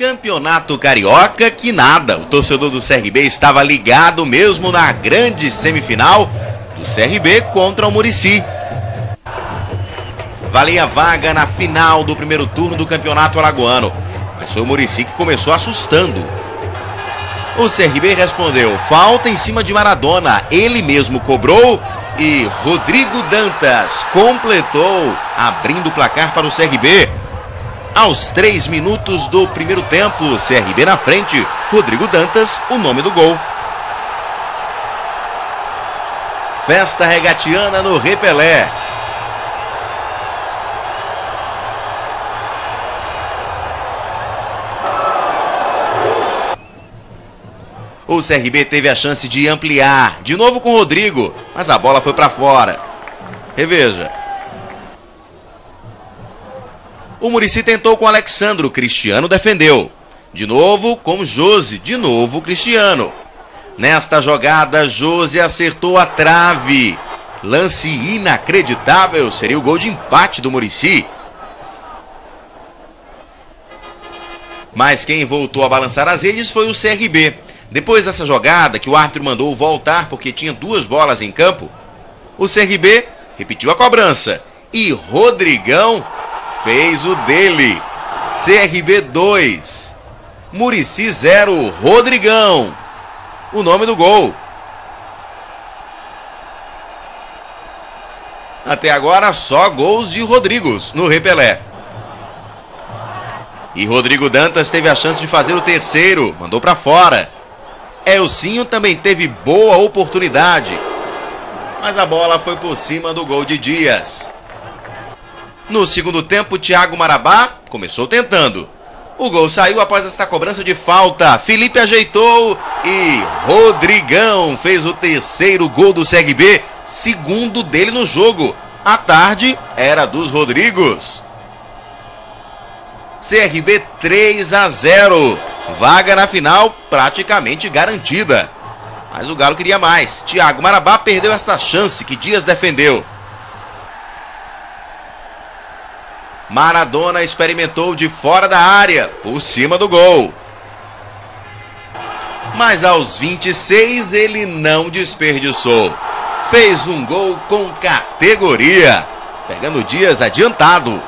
Campeonato Carioca, que nada, o torcedor do CRB estava ligado mesmo na grande semifinal do CRB contra o Murici. Valia a vaga na final do primeiro turno do Campeonato Alagoano, mas foi o Murici que começou assustando. O CRB respondeu, falta em cima de Maradona, ele mesmo cobrou e Rodrigo Dantas completou, abrindo o placar para o CRB. Aos 3 minutos do primeiro tempo, CRB na frente, Rodrigo Dantas, o nome do gol. Festa regatiana no Repelé. O CRB teve a chance de ampliar, de novo com o Rodrigo, mas a bola foi para fora. Reveja. O Murici tentou com o Alexandro, Cristiano defendeu. De novo com Josi, de novo Cristiano. Nesta jogada, Josi acertou a trave. Lance inacreditável, seria o gol de empate do Murici. Mas quem voltou a balançar as redes foi o CRB. Depois dessa jogada, que o árbitro mandou voltar porque tinha duas bolas em campo, o CRB repetiu a cobrança e Rodrigão fez o dele. CRB 2, Murici 0, Rodrigão, o nome do gol. Até agora só gols de Rodrigos no Repelé. E Rodrigo Dantas teve a chance de fazer o terceiro, mandou para fora. Elcinho também teve boa oportunidade, mas a bola foi por cima do gol de Dias. No segundo tempo, Thiago Marabá começou tentando. O gol saiu após esta cobrança de falta. Felipe ajeitou e Rodrigão fez o terceiro gol do CRB, segundo dele no jogo. A tarde era dos Rodrigos. CRB 3-0. Vaga na final praticamente garantida. Mas o Galo queria mais. Thiago Marabá perdeu essa chance que Dias defendeu. Maradona experimentou de fora da área, por cima do gol. Mas aos 26 ele não desperdiçou. Fez um gol com categoria, pegando Dias adiantado.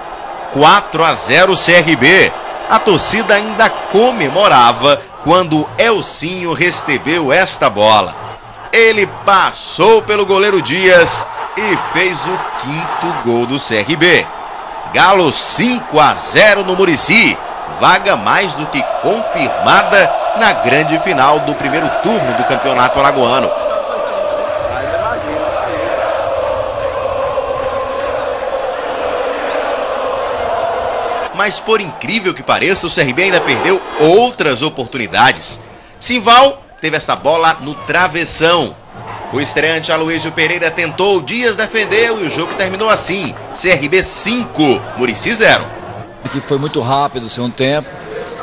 4-0 CRB. A torcida ainda comemorava quando Elcinho recebeu esta bola. Ele passou pelo goleiro Dias e fez o quinto gol do CRB. Galo 5-0 no Murici, vaga mais do que confirmada na grande final do primeiro turno do Campeonato Alagoano. Mas por incrível que pareça, o CRB ainda perdeu outras oportunidades. Sinval teve essa bola no travessão. O estreante Aloísio Pereira tentou, o Dias defendeu e o jogo terminou assim. CRB 5, Murici 0. Que foi muito rápido o segundo tempo.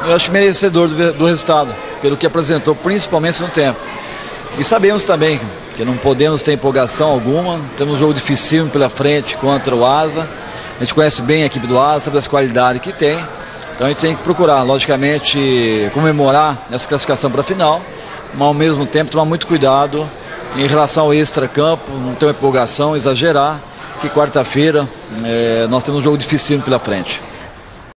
Eu acho merecedor do resultado, pelo que apresentou, principalmente no segundo tempo. E sabemos também que não podemos ter empolgação alguma. Temos um jogo dificílimo pela frente contra o Asa. A gente conhece bem a equipe do Asa, sabe as qualidades que tem. Então a gente tem que procurar, logicamente, comemorar essa classificação para a final, mas ao mesmo tempo tomar muito cuidado em relação ao extra-campo, não ter uma empolgação, exagerar, que quarta-feira nós temos um jogo difícil pela frente.